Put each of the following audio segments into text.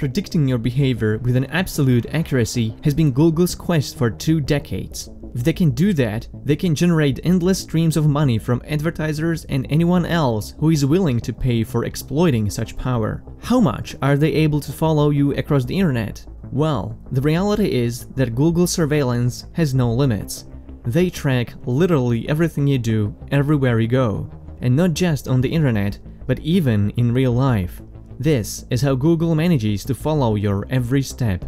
predicting your behavior with an absolute accuracy has been Google's quest for 2 decades. If they can do that, they can generate endless streams of money from advertisers and anyone else who is willing to pay for exploiting such power. How much are they able to follow you across the internet? Well, the reality is that Google's surveillance has no limits. They track literally everything you do, everywhere you go. And not just on the internet, but even in real life. This is how Google manages to follow your every step.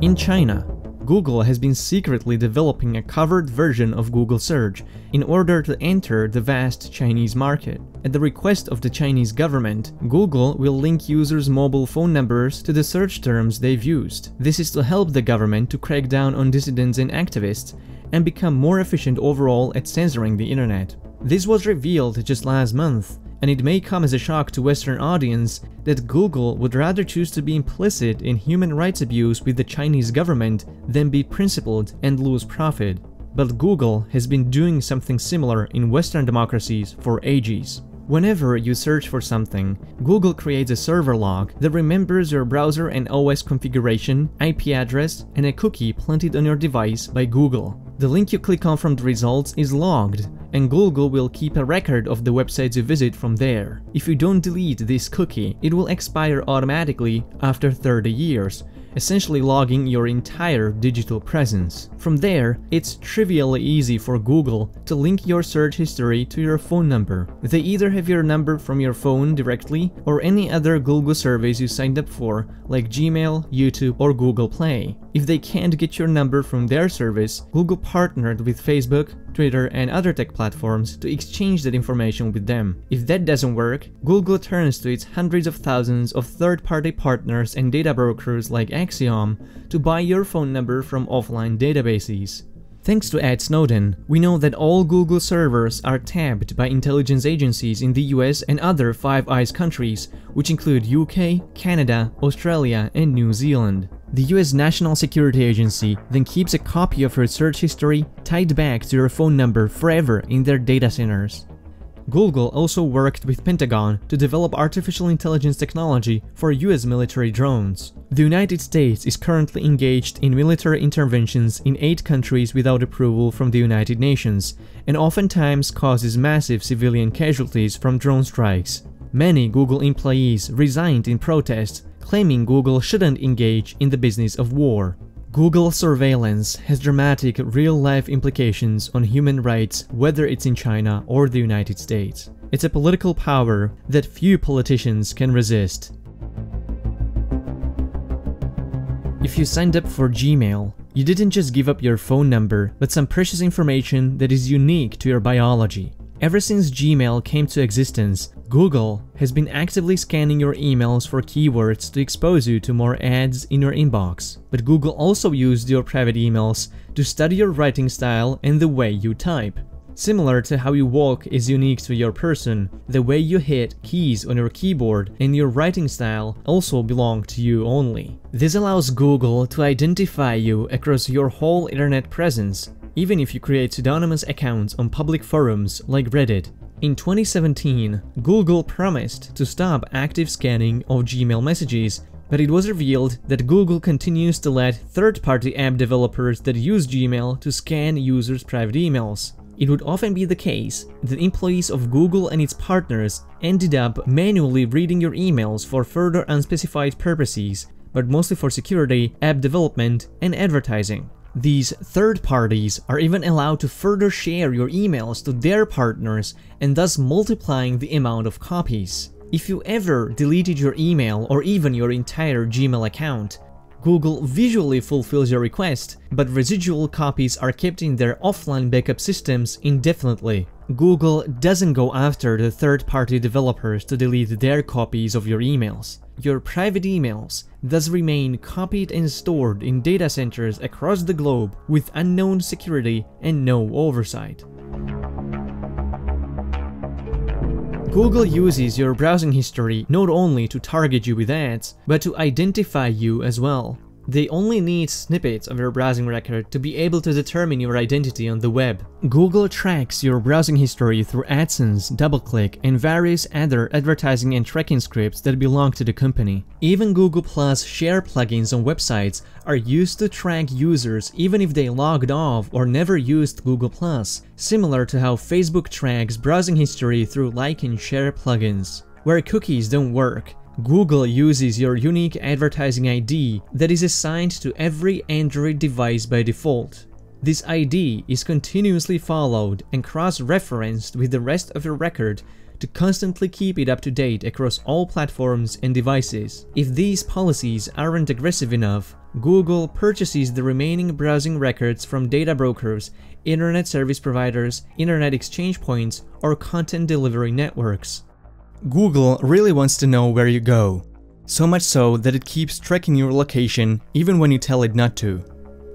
In China, Google has been secretly developing a covered version of Google Search in order to enter the vast Chinese market. At the request of the Chinese government, Google will link users' mobile phone numbers to the search terms they've used. This is to help the government to crack down on dissidents and activists and become more efficient overall at censoring the internet. This was revealed just last month, and it may come as a shock to Western audience that Google would rather choose to be implicit in human rights abuse with the Chinese government than be principled and lose profit. But Google has been doing something similar in Western democracies for ages. Whenever you search for something, Google creates a server log that remembers your browser and OS configuration, IP address, and a cookie planted on your device by Google. The link you click on from the results is logged, and Google will keep a record of the websites you visit from there. If you don't delete this cookie, it will expire automatically after 30 years, essentially logging your entire digital presence. From there, it's trivially easy for Google to link your search history to your phone number. They either have your number from your phone directly or any other Google service you signed up for, like Gmail, YouTube, or Google Play. If they can't get your number from their service, Google partnered with Facebook, Twitter, and other tech platforms to exchange that information with them. If that doesn't work, Google turns to its hundreds of thousands of third-party partners and data brokers like Axiom to buy your phone number from offline databases. Thanks to Ed Snowden, we know that all Google servers are tapped by intelligence agencies in the US and other Five Eyes countries, which include UK, Canada, Australia, and New Zealand. The US National Security Agency then keeps a copy of your search history tied back to your phone number forever in their data centers. Google also worked with Pentagon to develop artificial intelligence technology for US military drones. The United States is currently engaged in military interventions in 8 countries without approval from the United Nations, and oftentimes causes massive civilian casualties from drone strikes. Many Google employees resigned in protest, claiming Google shouldn't engage in the business of war. Google surveillance has dramatic real-life implications on human rights, whether it's in China or the United States. It's a political power that few politicians can resist. If you signed up for Gmail, you didn't just give up your phone number, but some precious information that is unique to your biology. Ever since Gmail came to existence, Google has been actively scanning your emails for keywords to expose you to more ads in your inbox. But Google also used your private emails to study your writing style and the way you type. Similar to how you walk is unique to your person, the way you hit keys on your keyboard and your writing style also belong to you only. This allows Google to identify you across your whole internet presence, even if you create pseudonymous accounts on public forums like Reddit. In 2017, Google promised to stop active scanning of Gmail messages, but it was revealed that Google continues to let third-party app developers that use Gmail to scan users' private emails. It would often be the case that employees of Google and its partners ended up manually reading your emails for further unspecified purposes, but mostly for security, app development, and advertising. These third parties are even allowed to further share your emails to their partners and thus multiplying the amount of copies. If you ever deleted your email or even your entire Gmail account, Google visually fulfills your request, but residual copies are kept in their offline backup systems indefinitely. Google doesn't go after the third-party developers to delete their copies of your emails. Your private emails thus remain copied and stored in data centers across the globe with unknown security and no oversight. Google uses your browsing history not only to target you with ads, but to identify you as well. They only need snippets of your browsing record to be able to determine your identity on the web. Google tracks your browsing history through AdSense, DoubleClick, and various other advertising and tracking scripts that belong to the company. Even Google+ Share plugins on websites are used to track users even if they logged off or never used Google+, similar to how Facebook tracks browsing history through like and share plugins. Where cookies don't work, Google uses your unique advertising ID that is assigned to every Android device by default. This ID is continuously followed and cross-referenced with the rest of your record to constantly keep it up to date across all platforms and devices. If these policies aren't aggressive enough, Google purchases the remaining browsing records from data brokers, internet service providers, internet exchange points, or content delivery networks. Google really wants to know where you go, so much so that it keeps tracking your location even when you tell it not to.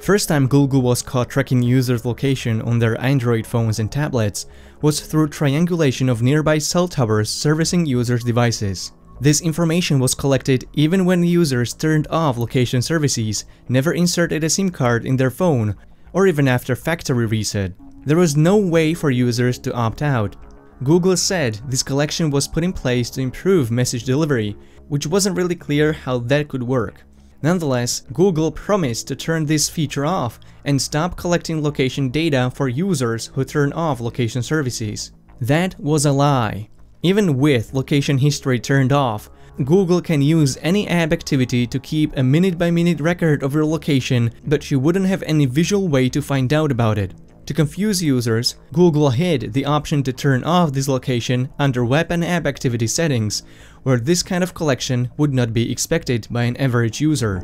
First time Google was caught tracking users' location on their Android phones and tablets was through triangulation of nearby cell towers servicing users' devices. This information was collected even when users turned off location services, never inserted a SIM card in their phone, or even after factory reset. There was no way for users to opt out. Google said this collection was put in place to improve message delivery, which wasn't really clear how that could work. Nonetheless, Google promised to turn this feature off and stop collecting location data for users who turn off location services. That was a lie. Even with location history turned off, Google can use any app activity to keep a minute-by-minute record of your location, but you wouldn't have any visual way to find out about it. To confuse users, Google hid the option to turn off this location under web and app activity settings, where this kind of collection would not be expected by an average user.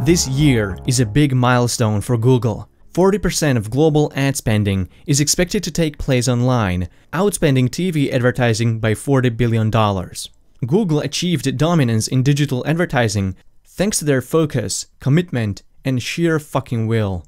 This year is a big milestone for Google. 40% of global ad spending is expected to take place online, outspending TV advertising by $40 billion. Google achieved dominance in digital advertising thanks to their focus, commitment, and sheer fucking will.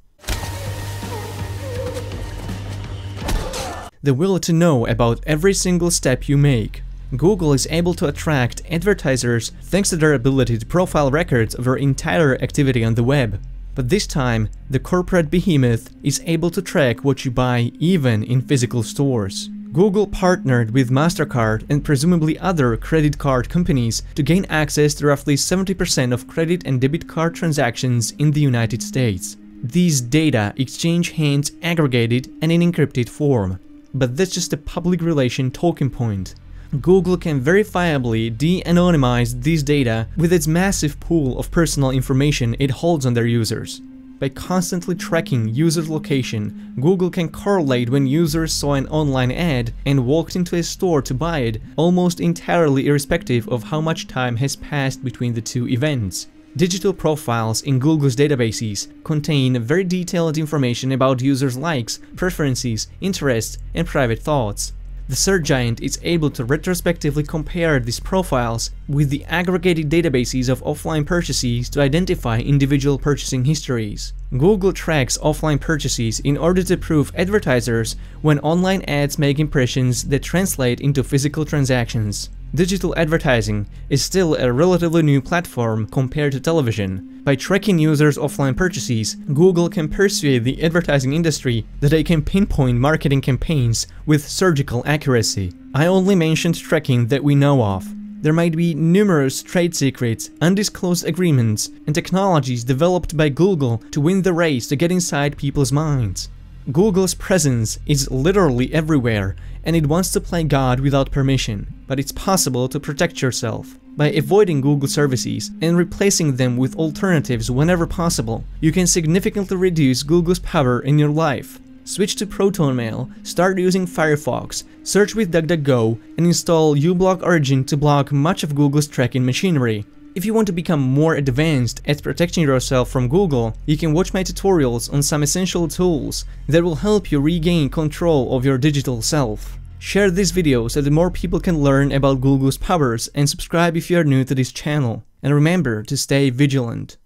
The will to know about every single step you make. Google is able to attract advertisers thanks to their ability to profile records of your entire activity on the web. But this time, the corporate behemoth is able to track what you buy even in physical stores. Google partnered with MasterCard and presumably other credit card companies to gain access to roughly 70% of credit and debit card transactions in the United States. These data exchange hands aggregated and in encrypted form. But that's just a public relation talking point. Google can verifiably de-anonymize these data with its massive pool of personal information it holds on their users. By constantly tracking users' location, Google can correlate when users saw an online ad and walked into a store to buy it, almost entirely irrespective of how much time has passed between the two events. Digital profiles in Google's databases contain very detailed information about users' likes, preferences, interests, and private thoughts. The search giant is able to retrospectively compare these profiles with the aggregated databases of offline purchases to identify individual purchasing histories. Google tracks offline purchases in order to prove advertisers when online ads make impressions that translate into physical transactions. Digital advertising is still a relatively new platform compared to television. By tracking users' offline purchases, Google can persuade the advertising industry that they can pinpoint marketing campaigns with surgical accuracy. I only mentioned tracking that we know of. There might be numerous trade secrets, undisclosed agreements, and technologies developed by Google to win the race to get inside people's minds. Google's presence is literally everywhere, and it wants to play God without permission, but it's possible to protect yourself. By avoiding Google services and replacing them with alternatives whenever possible, you can significantly reduce Google's power in your life. Switch to ProtonMail, start using Firefox, search with DuckDuckGo, and install uBlock Origin to block much of Google's tracking machinery. If you want to become more advanced at protecting yourself from Google, you can watch my tutorials on some essential tools that will help you regain control of your digital self. Share this video so that more people can learn about Google's powers, and subscribe if you are new to this channel. And remember to stay vigilant.